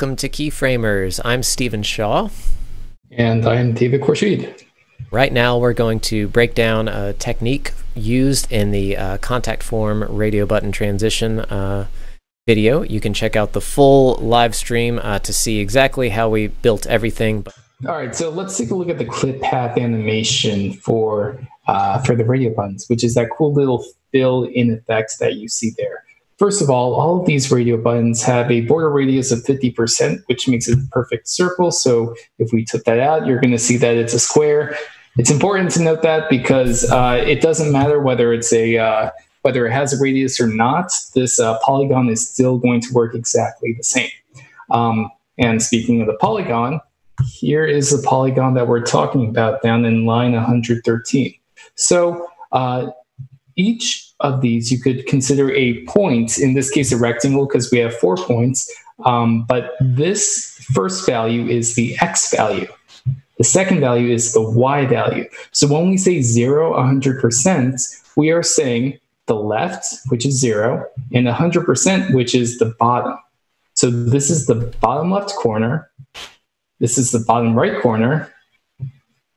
Welcome to Keyframers. I'm Stephen Shaw. And I'm David Khourshid. Right now we're going to break down a technique used in the contact form radio button transition video. You can check out the full live stream to see exactly how we built everything. All right, so let's take a look at the clip-path animation for the radio buttons, which is that cool little fill-in effect that you see there. First of all of these radio buttons have a border radius of 50%, which makes it a perfect circle. So if we took that out, you're going to see that it's a square. It's important to note that because it doesn't matter whether it's whether it has a radius or not. This polygon is still going to work exactly the same. And speaking of the polygon, here is the polygon that we're talking about down in line 113. So each of these, you could consider a point, in this case a rectangle, because we have 4 points, but this first value is the X value. The second value is the Y value. So when we say 0, 100%, we are saying the left, which is 0, and 100%, which is the bottom. So this is the bottom left corner. This is the bottom right corner.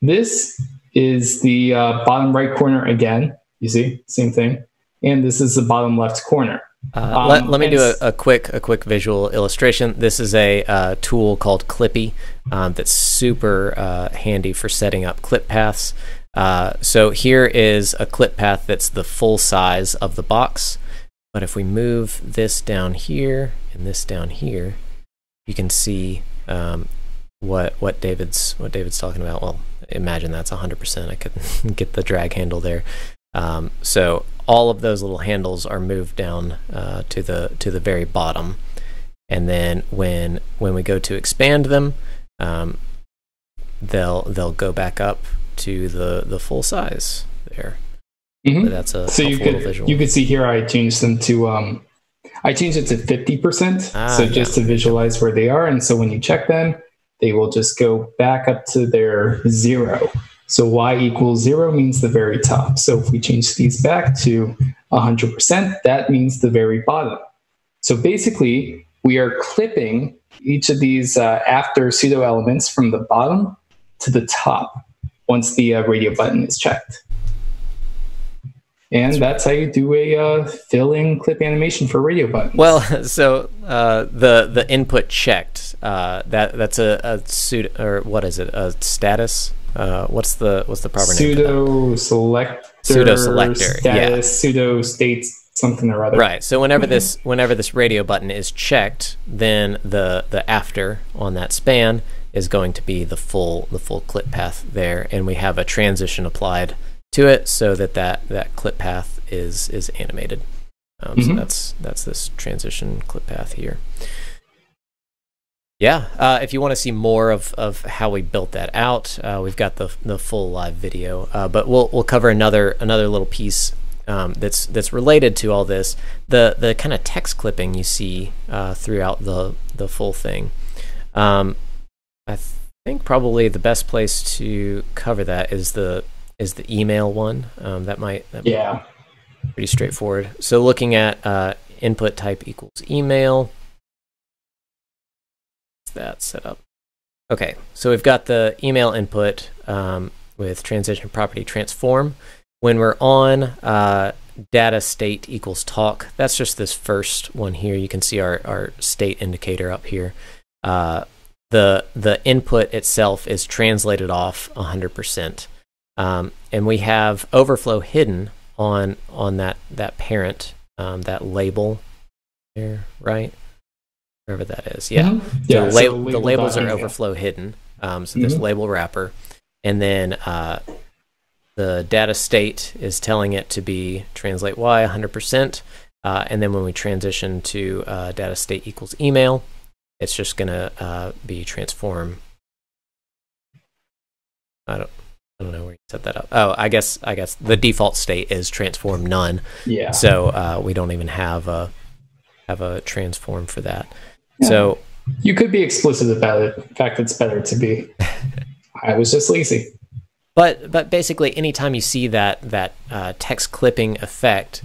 This is the bottom right corner again. You see, same thing. And this is the bottom left corner. Let me do a quick visual illustration. This is a tool called Clippy that's super handy for setting up clip paths. So here is a clip path that's the full size of the box. But if we move this down here and this down here, you can see what David's talking about. Well, imagine that's 100%. I couldn't get the drag handle there. So all of those little handles are moved down to the very bottom, and then when we go to expand them, they'll go back up to the full size there. Mm-hmm. So that's a so you could see here I changed them to I changed it to 50%, just to visualize where they are, and so when you check them, they will just go back up to their 0. So Y equals 0 means the very top. So if we change these back to 100%, that means the very bottom. So basically, we are clipping each of these after pseudo elements from the bottom to the top once the radio button is checked. And that's how you do a fill-in clip animation for radio buttons. Well, so the input checked, that's a pseudo, or what is it, a status? What's the proper name? Pseudo selector, status, yeah. Pseudo state something or other. Right. So whenever this radio button is checked, then the after on that span is going to be the full clip path there, and we have a transition applied to it so that that clip path is animated. So that's this transition clip path here. Yeah, if you want to see more of how we built that out, we've got the full live video, but we'll cover another little piece that's related to all this. The kind of text clipping you see throughout the full thing. I think probably the best place to cover that is the email one. That might be pretty straightforward. So looking at input type equals email. That set up. Okay, so we've got the email input with transition property transform. When we're on data state equals talk, that's just this first one here. You can see our state indicator up here. The input itself is translated off 100%, and we have overflow hidden on that parent, that label there, right? Wherever that is, yeah. Mm-hmm. Yeah, so the labels are overflow hidden. So this label wrapper, and then the data state is telling it to be translate Y 100%. And then when we transition to data state equals email, it's just gonna be transform. I don't know where you set that up. Oh, I guess the default state is transform none. Yeah. So we don't even have a transform for that. Yeah. So you could be explicit about it. In fact, it's better to be. I was just lazy. But basically, anytime you see that text clipping effect,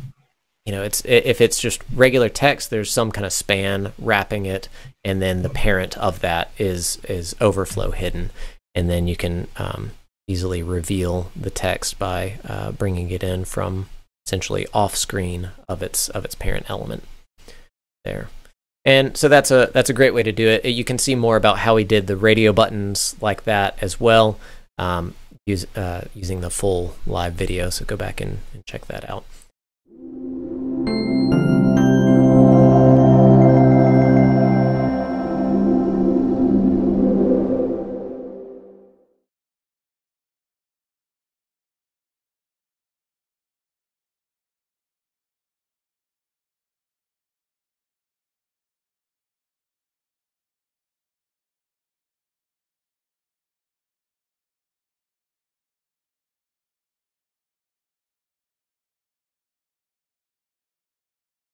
you know, it's, if it's just regular text, there's some kind of span wrapping it, and then the parent of that is overflow hidden, and then you can easily reveal the text by bringing it in from essentially off screen of its parent element there. And so that's a great way to do it. You can see more about how we did the radio buttons like that as well, using the full live video. So go back and check that out.